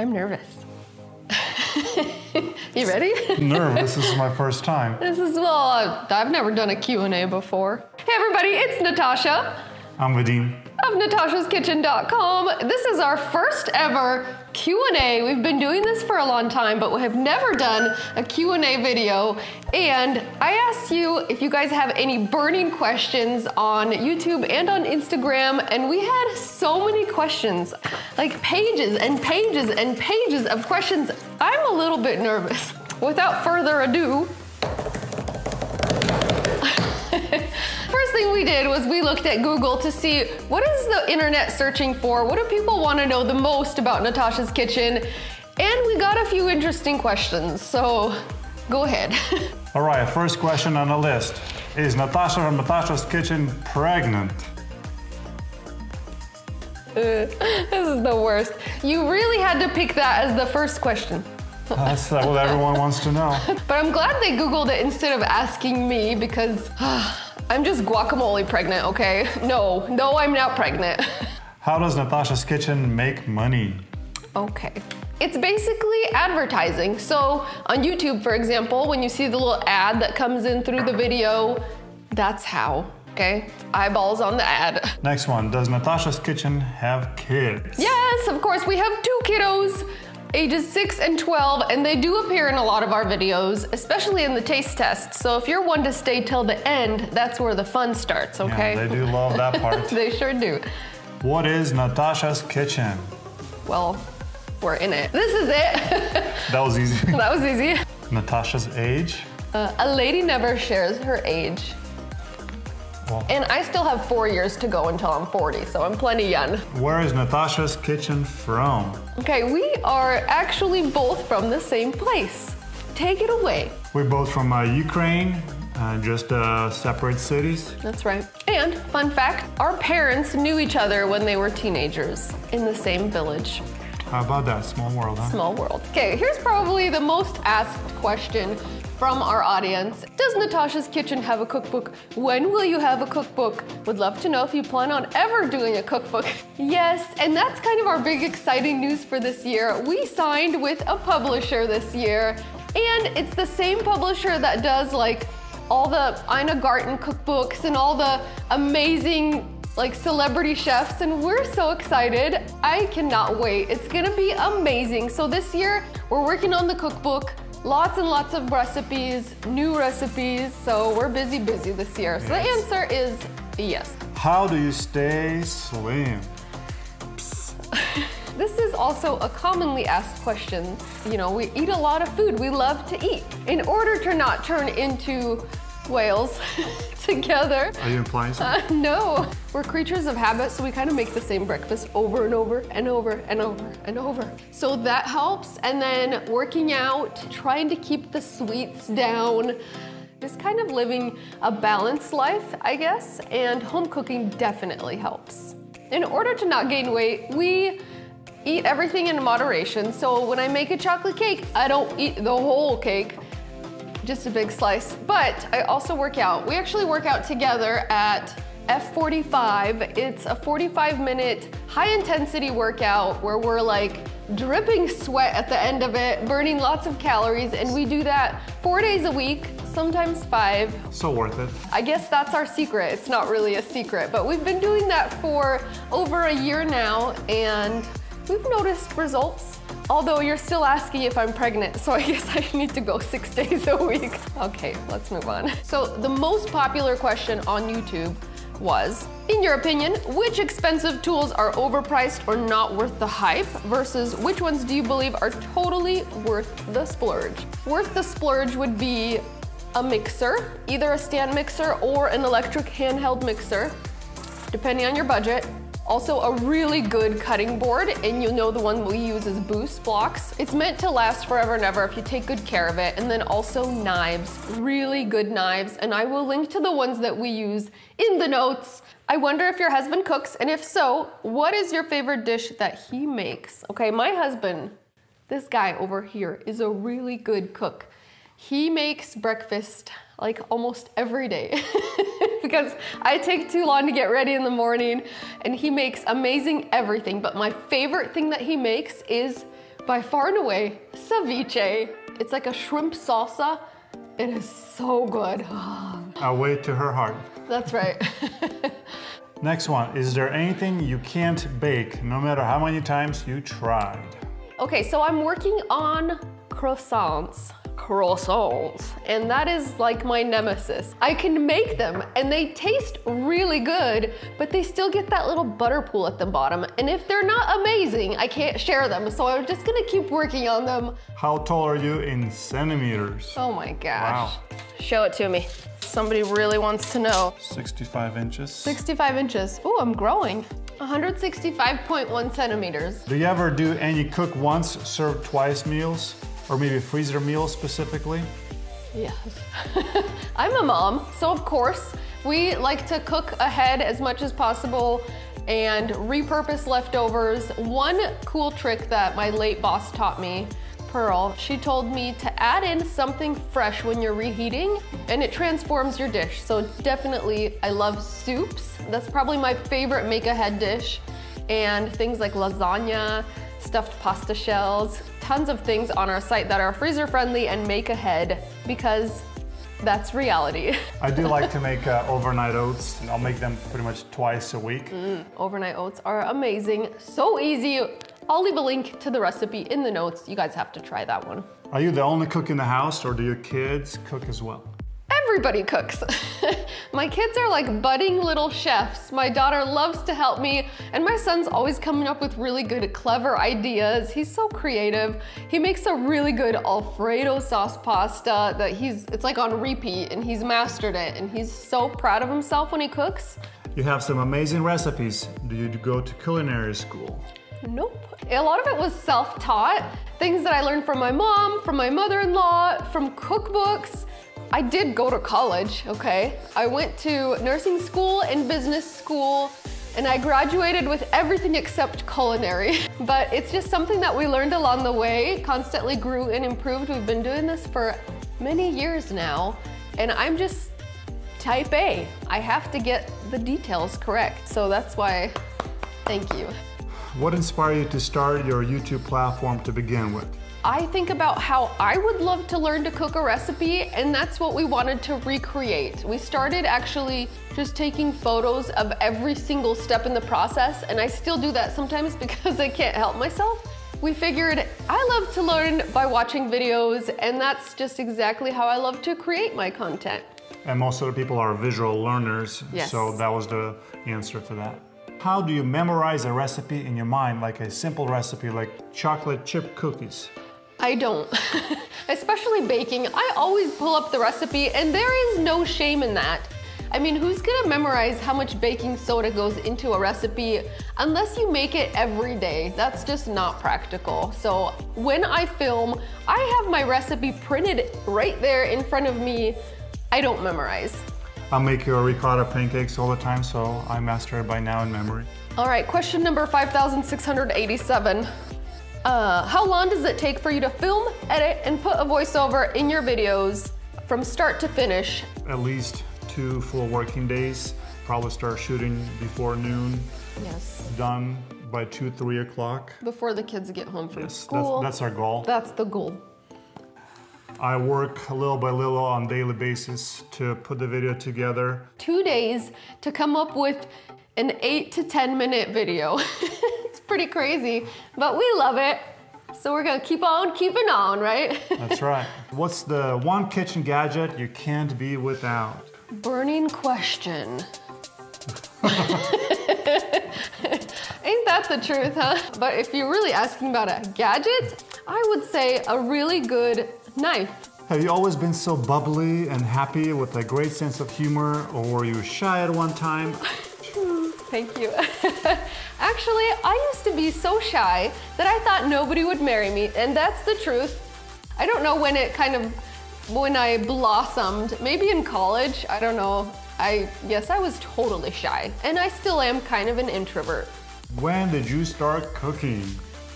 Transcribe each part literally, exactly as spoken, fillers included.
I'm nervous. You ready? Nervous. This is my first time. This is, well, I've never done a Q and A before. Hey everybody, it's Natasha. I'm Vadim. Of Natasha's Kitchen dot com. This is our first ever Q and A. We've been doing this for a long time, but we have never done a Q and A video. And I asked you if you guys have any burning questions on YouTube and on Instagram, and we had so many questions, like pages and pages and pages of questions. I'm a little bit nervous. Without further ado, first thing we did was we looked at Google to see what is the internet searching for, what do people want to know the most about Natasha's Kitchen, and we got a few interesting questions, so go ahead. All right, first question on the list. Is Natasha from Natasha's Kitchen pregnant? Uh, this is the worst. You really had to pick that as the first question. That's what everyone wants to know. But I'm glad they Googled it instead of asking me, because uh, I'm just guacamole pregnant, okay? No, no, I'm not pregnant. How does Natasha's Kitchen make money? Okay. It's basically advertising. So on YouTube, for example, when you see the little ad that comes in through the video, that's how, okay? Eyeballs on the ad. Next one, does Natasha's Kitchen have kids? Yes, of course, we have two kiddos. Ages six and twelve, and they do appear in a lot of our videos, especially in the taste test. So if you're one to stay till the end, that's where the fun starts, okay? Yeah, they do love that part. They sure do. What is Natasha's Kitchen? Well, we're in it. This is it. That was easy. That was easy. Natasha's age? Uh, a lady never shares her age. Well, and I still have four years to go until I'm forty, so I'm plenty young. Where is Natasha's Kitchen from? Okay, we are actually both from the same place. Take it away. We're both from uh, Ukraine, uh, just uh, separate cities. That's right. And fun fact, our parents knew each other when they were teenagers in the same village. How about that? Small world, huh? Small world. Okay, here's probably the most asked question from our audience. Does Natasha's Kitchen have a cookbook? When will you have a cookbook? Would love to know if you plan on ever doing a cookbook. Yes, and that's kind of our big exciting news for this year. We signed with a publisher this year, and it's the same publisher that does like all the Ina Garten cookbooks and all the amazing like celebrity chefs, and we're so excited. I cannot wait. It's gonna be amazing. So this year, we're working on the cookbook. Lots and lots of recipes, new recipes, so we're busy, busy this year. So yes. The answer is yes. How do you stay slim? This is also a commonly asked question. You know, we eat a lot of food, we love to eat. In order to not turn into whales together. Are you implying something? Uh, no. We're creatures of habit, so we kind of make the same breakfast over and over and over and over and over. So that helps. And then working out, trying to keep the sweets down, just kind of living a balanced life, I guess. And home cooking definitely helps. In order to not gain weight, we eat everything in moderation. So when I make a chocolate cake, I don't eat the whole cake. Just a big slice, but I also work out. We actually work out together at F forty-five. It's a forty-five minute high intensity workout where we're like dripping sweat at the end of it, burning lots of calories, and we do that four days a week, sometimes five. So worth it. I guess that's our secret. It's not really a secret, but we've been doing that for over a year now, and we've noticed results. Although you're still asking if I'm pregnant, so I guess I need to go six days a week. Okay, let's move on. So the most popular question on YouTube was, in your opinion, which expensive tools are overpriced or not worth the hype versus which ones do you believe are totally worth the splurge? Worth the splurge would be a mixer, either a stand mixer or an electric handheld mixer, depending on your budget. Also a really good cutting board, and you know the one we use is Boos blocks. It's meant to last forever and ever if you take good care of it. And then also knives, really good knives. And I will link to the ones that we use in the notes. I wonder if your husband cooks, and if so, what is your favorite dish that he makes? Okay, my husband, this guy over here, is a really good cook. He makes breakfast like almost every day because I take too long to get ready in the morning, and he makes amazing everything. But my favorite thing that he makes is by far and away, ceviche. It's like a shrimp salsa. It is so good. I'll wait to her heart. That's right. Next one, is there anything you can't bake, no matter how many times you tried? Okay, so I'm working on croissants. Croissants. And that is like my nemesis. I can make them and they taste really good, but they still get that little butter pool at the bottom. And if they're not amazing, I can't share them. So I'm just gonna keep working on them. How tall are you in centimeters? Oh my gosh. Wow. Show it to me. Somebody really wants to know. sixty-five inches. sixty-five inches. Ooh, I'm growing. one hundred sixty-five point one centimeters. Do you ever do any cook once, serve twice meals? Or maybe freezer meals specifically? Yes. I'm a mom, so of course, we like to cook ahead as much as possible and repurpose leftovers. One cool trick that my late boss taught me, Pearl, she told me to add in something fresh when you're reheating and it transforms your dish. So definitely, I love soups. That's probably my favorite make-ahead dish. And things like lasagna, stuffed pasta shells, tons of things on our site that are freezer friendly and make ahead because that's reality. I do like to make uh, overnight oats, and I'll make them pretty much twice a week. Mm, overnight oats are amazing, so easy. I'll leave a link to the recipe in the notes. You guys have to try that one. Are you the only cook in the house or do your kids cook as well? Everybody cooks. My kids are like budding little chefs. My daughter loves to help me, and my son's always coming up with really good, clever ideas. He's so creative. He makes a really good Alfredo sauce pasta that he's, it's like on repeat, and he's mastered it, and he's so proud of himself when he cooks. You have some amazing recipes. Do you go to culinary school? Nope. A lot of it was self-taught. Things that I learned from my mom, from my mother-in-law, from cookbooks. I did go to college, okay? I went to nursing school and business school, and I graduated with everything except culinary. But it's just something that we learned along the way, constantly grew and improved. We've been doing this for many years now, and I'm just type A. I have to get the details correct, so that's why, thank you. What inspired you to start your YouTube platform to begin with? I think about how I would love to learn to cook a recipe, and that's what we wanted to recreate. We started actually just taking photos of every single step in the process, and I still do that sometimes because I can't help myself. We figured I love to learn by watching videos, and that's just exactly how I love to create my content. And most of the people are visual learners, yes. So that was the answer to that. How do you memorize a recipe in your mind, like a simple recipe like chocolate chip cookies? I don't, especially baking. I always pull up the recipe and there is no shame in that. I mean, who's gonna memorize how much baking soda goes into a recipe unless you make it every day? That's just not practical. So when I film, I have my recipe printed right there in front of me. I don't memorize. I make your ricotta pancakes all the time, so I master it by now in memory. All right, question number five thousand six hundred eighty-seven. Uh, how long does it take for you to film, edit, and put a voiceover in your videos from start to finish? At least two full working days. Probably start shooting before noon. Yes. Done by two, three o'clock. Before the kids get home from yes, school. That's, that's our goal. That's the goal. I work little by little on a daily basis to put the video together. Two days to come up with an eight to ten minute video. Pretty crazy, but we love it. So we're gonna keep on keeping on, right? That's right. What's the one kitchen gadget you can't be without? Burning question. Ain't that the truth, huh? But if you're really asking about a gadget, I would say a really good knife. Have you always been so bubbly and happy with a great sense of humor, or were you shy at one time? Thank you. Actually, I used to be so shy that I thought nobody would marry me, and that's the truth. I don't know when it kind of, when I blossomed, maybe in college, I don't know. I, yes, I was totally shy, and I still am kind of an introvert. When did you start cooking?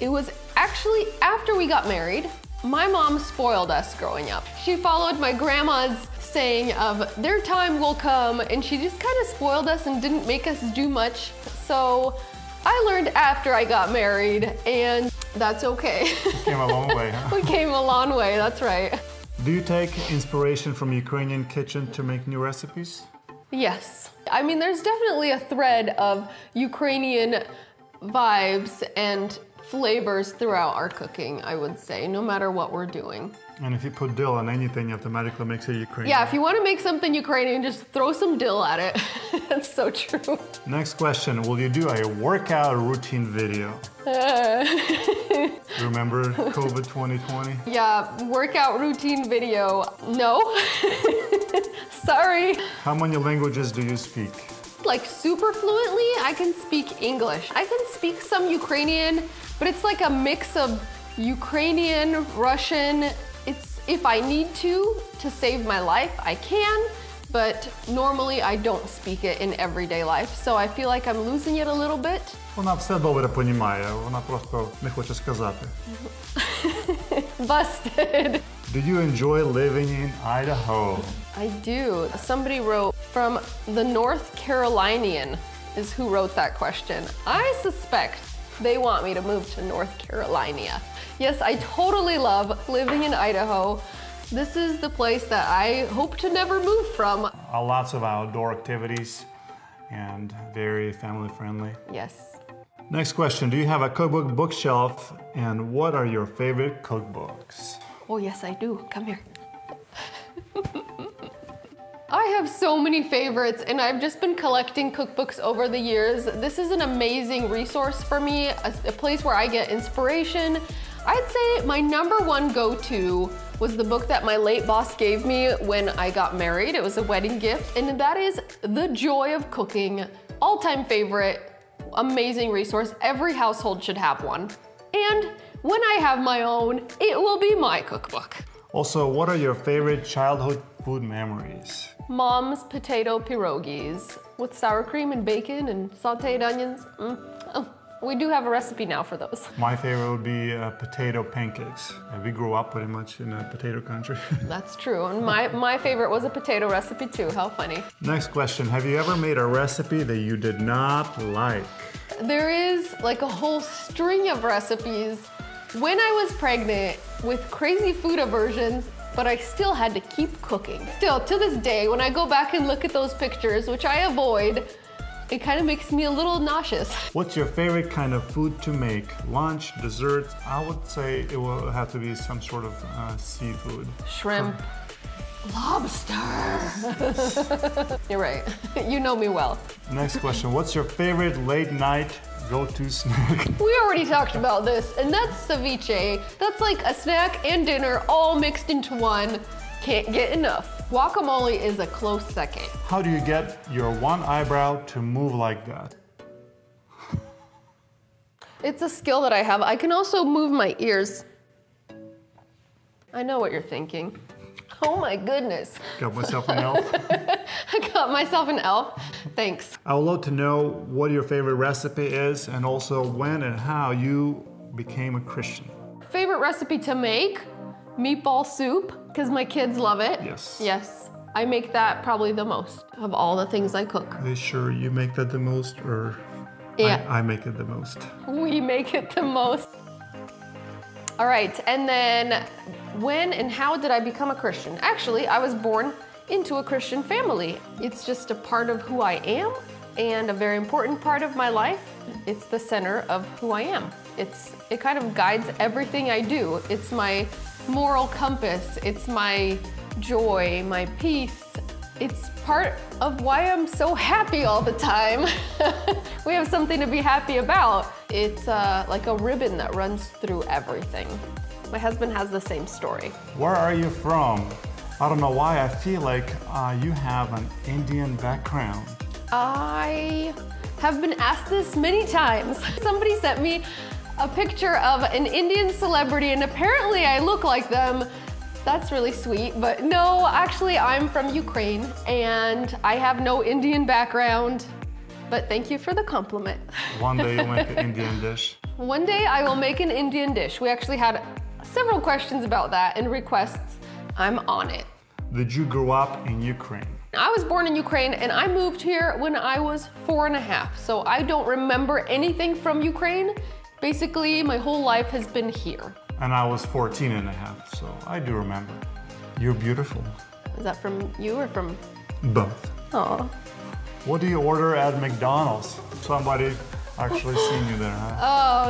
It was actually after we got married. My mom spoiled us growing up. She followed my grandma's saying of their time will come, and she just kind of spoiled us and didn't make us do much. So I learned after I got married, and that's okay. You came a long way, huh? We came a long way, that's right. Do you take inspiration from Ukrainian kitchen to make new recipes? Yes. I mean, there's definitely a thread of Ukrainian vibes and flavors throughout our cooking, I would say, no matter what we're doing. And if you put dill on anything, it automatically makes it Ukrainian. Yeah, if you want to make something Ukrainian, just throw some dill at it. That's so true. Next question, will you do a workout routine video? Uh. Remember COVID twenty twenty? Yeah, workout routine video. No. Sorry. How many languages do you speak? Like super fluently, I can speak English. I can speak some Ukrainian, but it's like a mix of Ukrainian, Russian. It's if I need to, to save my life, I can, but normally I don't speak it in everyday life, so I feel like I'm losing it a little bit. Вона все добре понімає, вона просто не хоче сказати. Busted. Do you enjoy living in Idaho? I do. Somebody wrote, from the North Carolinian is who wrote that question. I suspect they want me to move to North Carolina. Yes, I totally love living in Idaho. This is the place that I hope to never move from. Uh, lots of outdoor activities and very family friendly. Yes. Next question, do you have a cookbook bookshelf and what are your favorite cookbooks? Oh yes, I do. Come here. I have so many favorites and I've just been collecting cookbooks over the years. This is an amazing resource for me, a, a place where I get inspiration. I'd say my number one go-to was the book that my late boss gave me when I got married. It was a wedding gift, and that is The Joy of Cooking. All-time favorite, amazing resource. Every household should have one. And when I have my own, it will be my cookbook. Also, what are your favorite childhood food memories? Mom's potato pierogies with sour cream and bacon and sauteed onions. Mm. Oh, we do have a recipe now for those. My favorite would be uh, potato pancakes. And we grew up pretty much in a potato country. That's true. And my, my favorite was a potato recipe too. How funny. Next question. Have you ever made a recipe that you did not like? There is like a whole string of recipes. When I was pregnant with crazy food aversions, but I still had to keep cooking. Still, to this day, when I go back and look at those pictures, which I avoid, it kind of makes me a little nauseous. What's your favorite kind of food to make? Lunch, dessert? I would say it will have to be some sort of uh, seafood. Shrimp. Shrimp. Lobster. You're right. You know me well. Next question. What's your favorite late night go-to snack? We already talked about this, and that's ceviche. That's like a snack and dinner all mixed into one. Can't get enough. Guacamole is a close second. How do you get your one eyebrow to move like that? It's a skill that I have. I can also move my ears. I know what you're thinking. Oh my goodness. Got myself an elf. I got myself an elf. Thanks. I would love to know what your favorite recipe is and also when and how you became a Christian. Favorite recipe to make? Meatball soup, because my kids love it. Yes. Yes. I make that probably the most of all the things I cook. Are you sure you make that the most, or yeah. I, I make it the most? We make it the most. All right, and then when and how did I become a Christian? Actually, I was born into a Christian family. It's just a part of who I am and a very important part of my life. It's the center of who I am. It's, it kind of guides everything I do. It's my moral compass. It's my joy, my peace. It's part of why I'm so happy all the time. We have something to be happy about. It's uh, like a ribbon that runs through everything. My husband has the same story. Where are you from? I don't know why I feel like uh, you have an Indian background. I have been asked this many times. Somebody sent me a picture of an Indian celebrity and apparently I look like them. That's really sweet, but no, actually I'm from Ukraine and I have no Indian background, but thank you for the compliment. One day you'll make an Indian dish. One day I will make an Indian dish. We actually had several questions about that and requests. I'm on it. Did you grow up in Ukraine? I was born in Ukraine and I moved here when I was four and a half, so I don't remember anything from Ukraine. Basically, my whole life has been here. And I was fourteen and a half, so I do remember. You're beautiful. Is that from you or from? Both. Aw. What do you order at McDonald's? Somebody actually seen you there, huh?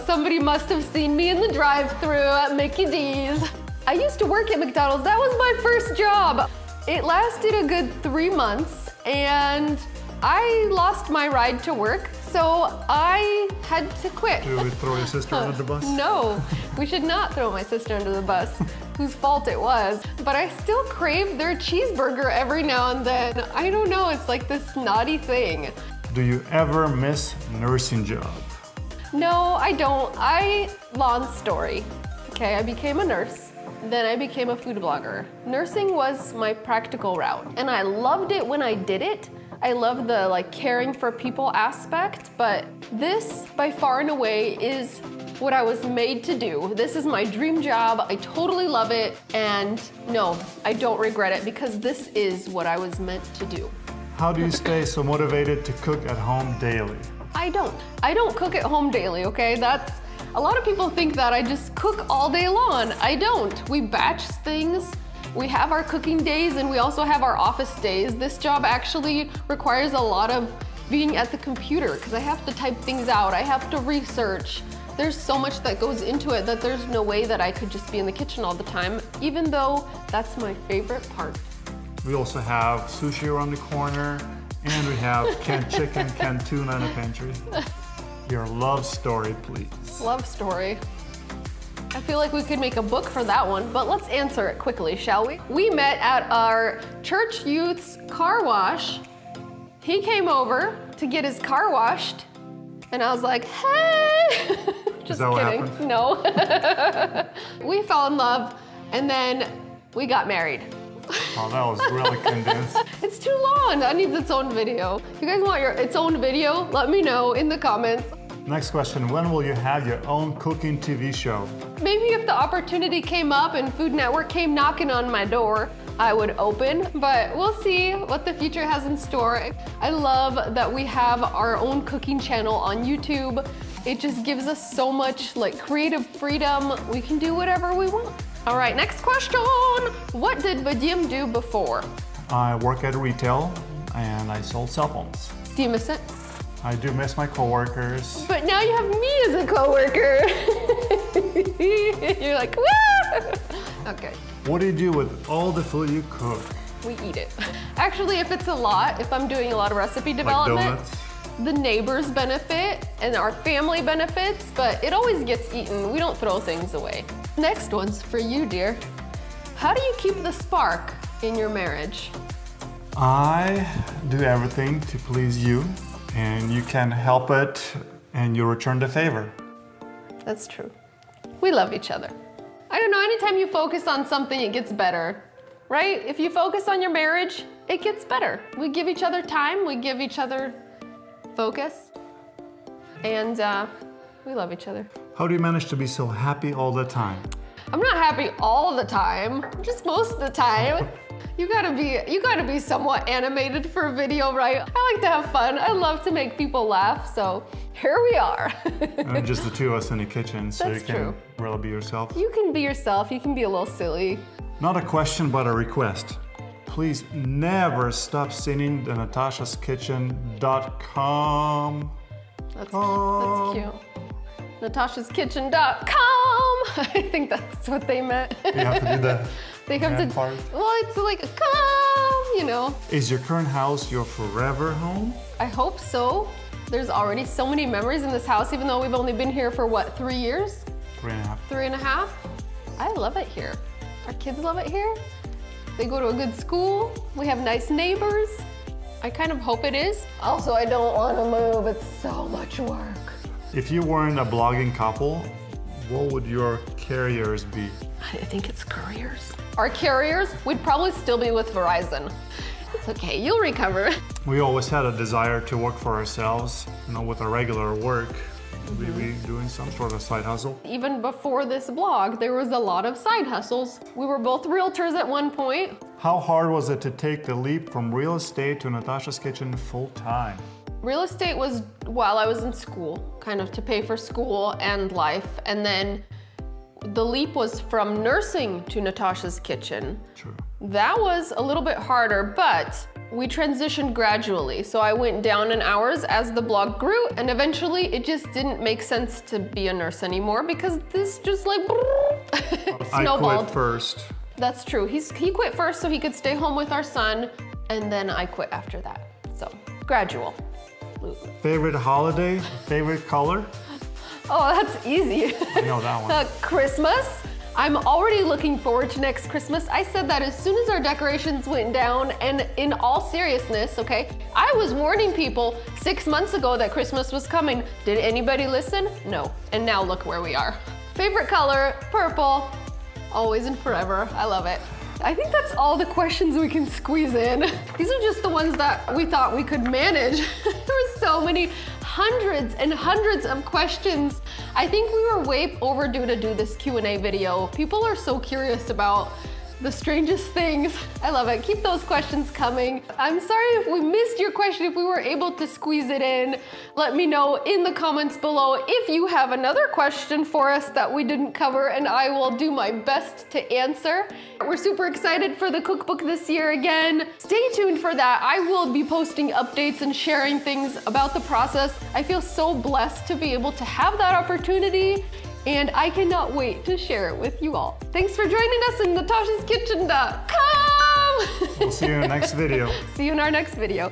Oh, somebody must have seen me in the drive-thru at Mickey D's. I used to work at McDonald's. That was my first job. It lasted a good three months and I lost my ride to work, so I had to quit. Do we throw your sister under the bus? No, we should not throw my sister under the bus, whose fault it was. But I still crave their cheeseburger every now and then. I don't know, it's like this naughty thing. Do you ever miss nursing job? No, I don't. I, long story. Okay, I became a nurse. Then I became a food blogger. Nursing was my practical route, and I loved it when I did it. I love the like caring for people aspect, but this by far and away is what I was made to do. This is my dream job. I totally love it, and no, I don't regret it because this is what I was meant to do. How do you stay so motivated to cook at home daily? I don't. I don't cook at home daily, okay? That's A lot of people think that I just cook all day long. I don't. We batch things. We have our cooking days and we also have our office days. This job actually requires a lot of being at the computer because I have to type things out. I have to research. There's so much that goes into it that there's no way that I could just be in the kitchen all the time, even though that's my favorite part. We also have sushi around the corner and we have canned chicken, canned tuna in the pantry. Your love story, please. Love story. I feel like we could make a book for that one, but let's answer it quickly, shall we? We met at our church youth's car wash. He came over to get his car washed, and I was like, hey! Just kidding. No. We fell in love, and then we got married. Oh, that was really condensed. It's too long. That needs its own video. If you guys want your its own video, let me know in the comments. Next question, when will you have your own cooking T V show? Maybe if the opportunity came up and Food Network came knocking on my door, I would open, but we'll see what the future has in store. I love that we have our own cooking channel on YouTube. It just gives us so much like creative freedom. We can do whatever we want. All right, next question. What did Vadim do before? I work at retail and I sold cell phones. Do you miss it? I do miss my coworkers. But now you have me as a coworker. You're like, woo! Okay. What do you do with all the food you cook? We eat it. Actually, if it's a lot, if I'm doing a lot of recipe development, like donuts. The neighbors benefit and our family benefits, but it always gets eaten. We don't throw things away. Next one's for you, dear. How do you keep the spark in your marriage? I do everything to please you, and you can help it, and you return the favor. That's true. We love each other. I don't know, anytime you focus on something, it gets better, right? If you focus on your marriage, it gets better. We give each other time, we give each other focus, and uh, we love each other. How do you manage to be so happy all the time? I'm not happy all the time, just most of the time. You gotta be, you gotta be somewhat animated for a video, right? I like to have fun. I love to make people laugh, so here we are. And just the two of us in the kitchen, so That's you can true. really be yourself. You can be yourself. You can be a little silly. Not a question, but a request. Please never stop singing the Natasha's Kitchen dot com. That's, that's cute. Natasha's Kitchen dot com. I think that's what they meant. You have to do that. They have to. Part. Well, it's like a com, you know. Is your current house your forever home? I hope so. There's already so many memories in this house, even though we've only been here for what, three years? Three and a half. Three and a half. I love it here. Our kids love it here. They go to a good school. We have nice neighbors. I kind of hope it is. Also, I don't want to move. It's so much work. If you weren't a blogging couple, what would your carriers be? I think it's careers. Our carriers would probably still be with Verizon. It's okay, you'll recover. We always had a desire to work for ourselves, you know, with our regular work. maybe doing some sort of side hustle. Even before this blog, there was a lot of side hustles. We were both realtors at one point. How hard was it to take the leap from real estate to Natasha's Kitchen full time? Real estate was while I was in school, kind of to pay for school and life. And then the leap was from nursing to Natasha's Kitchen. True. That was a little bit harder, but we transitioned gradually. So I went down in hours as the blog grew, and eventually it just didn't make sense to be a nurse anymore because this just like snowballed. I quit first. That's true. He's, he quit first so he could stay home with our son, and then I quit after that. So gradual. Favorite holiday? Favorite color? Oh, that's easy. I know that one. Uh, Christmas. I'm already looking forward to next Christmas. I said that as soon as our decorations went down, and in all seriousness, okay, I was warning people six months ago that Christmas was coming. Did anybody listen? No. And now look where we are. Favorite color, purple. Always and forever. I love it. I think that's all the questions we can squeeze in. These are just the ones that we thought we could manage. There were so many hundreds and hundreds of questions. I think we were way overdue to do this Q and A video. People are so curious about the strangest things. I love it. Keep those questions coming. I'm sorry if we missed your question, if we were able to squeeze it in. Let me know in the comments below if you have another question for us that we didn't cover, and I will do my best to answer. We're super excited for the cookbook this year again. Stay tuned for that. I will be posting updates and sharing things about the process. I feel so blessed to be able to have that opportunity, and I cannot wait to share it with you all. Thanks for joining us in Natasha's Kitchen dot com. We'll see you in our next video. See you in our next video.